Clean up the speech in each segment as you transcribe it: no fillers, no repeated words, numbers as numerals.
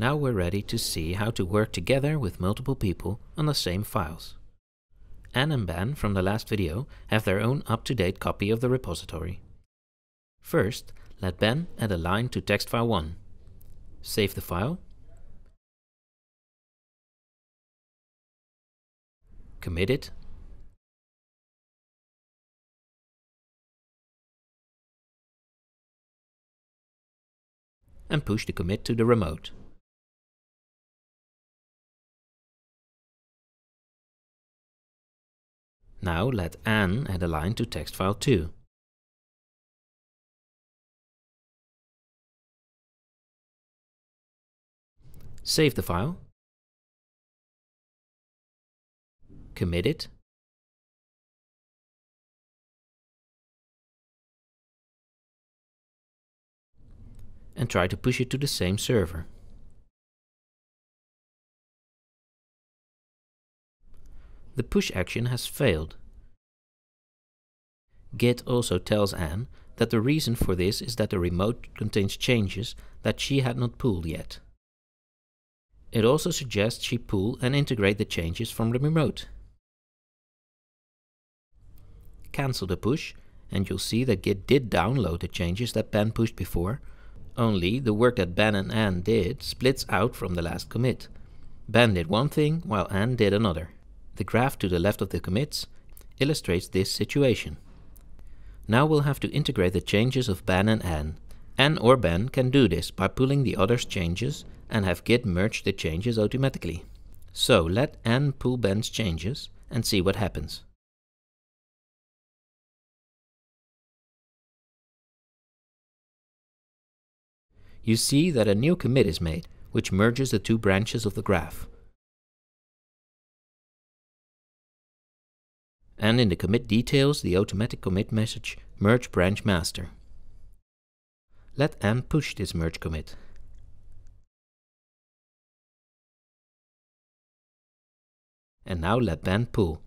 Now we're ready to see how to work together with multiple people on the same files. Ann and Ban from the last video have their own up-to-date copy of the repository. First, let Ban add a line to text file 1. Save the file. Commit it. And push the commit to the remote. Now let Ann add a line to text file 2. Save the file. Commit it. And try to push it to the same server. The push action has failed. Git also tells Ann that the reason for this is that the remote contains changes that she had not pulled yet. It also suggests she pull and integrate the changes from the remote. Cancel the push, and you'll see that Git did download the changes that Ban pushed before, only the work that Ban and Ann did splits out from the last commit. Ban did one thing, while Ann did another. The graph to the left of the commits illustrates this situation. Now we'll have to integrate the changes of Ban and Ann. Ann or Ban can do this by pulling the other's changes and have Git merge the changes automatically. So let Ann pull Ban's changes and see what happens. You see that a new commit is made, which merges the two branches of the graph. And in the commit details, the automatic commit message merge branch master. Let Ann push this merge commit. And now let Ban pull.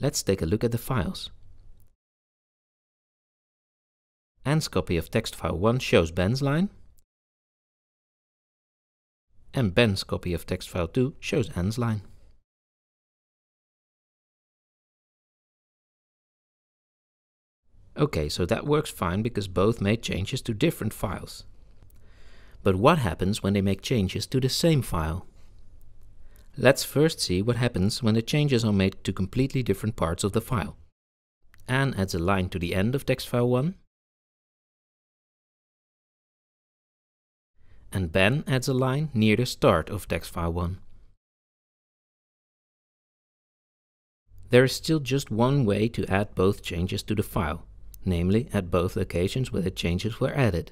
Let's take a look at the files. Ann's copy of text file 1 shows Ban's line, and Ban's copy of text file 2 shows Ann's line. Okay, so that works fine because both made changes to different files. But what happens when they make changes to the same file? Let's first see what happens when the changes are made to completely different parts of the file. Ann adds a line to the end of text file 1. And Ban adds a line near the start of text file 1. There is still just one way to add both changes to the file, namely at both locations where the changes were added.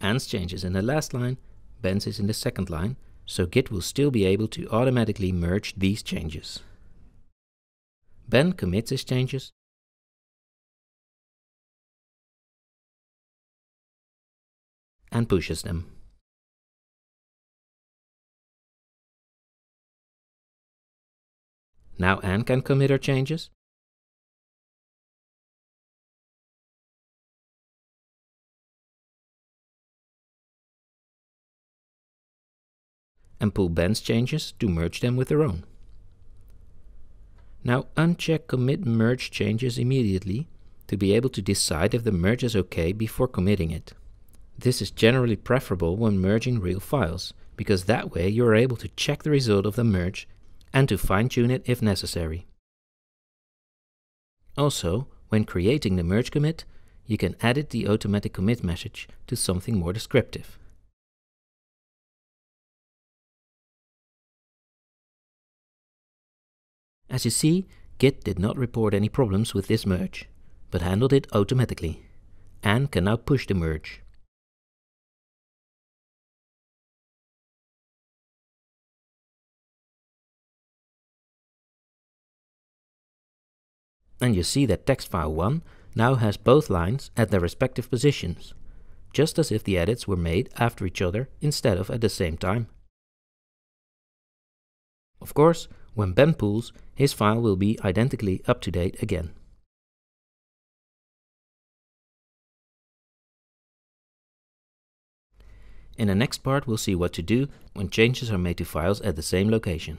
Ann's change is in the last line, Ben's is in the second line, so Git will still be able to automatically merge these changes. Ben commits his changes, and pushes them. Now Ann can commit her changes. And pull Ban's changes to merge them with her own. Now uncheck commit merge changes immediately to be able to decide if the merge is okay before committing it. This is generally preferable when merging real files, because that way you are able to check the result of the merge and to fine-tune it if necessary. Also, when creating the merge commit, you can edit the automatic commit message to something more descriptive. As you see, Git did not report any problems with this merge, but handled it automatically. Ann can now push the merge. And you see that text file 1 now has both lines at their respective positions, just as if the edits were made after each other instead of at the same time. Of course, When Ben pools, his file will be identically up to date again. In the next part, we'll see what to do when changes are made to files at the same location.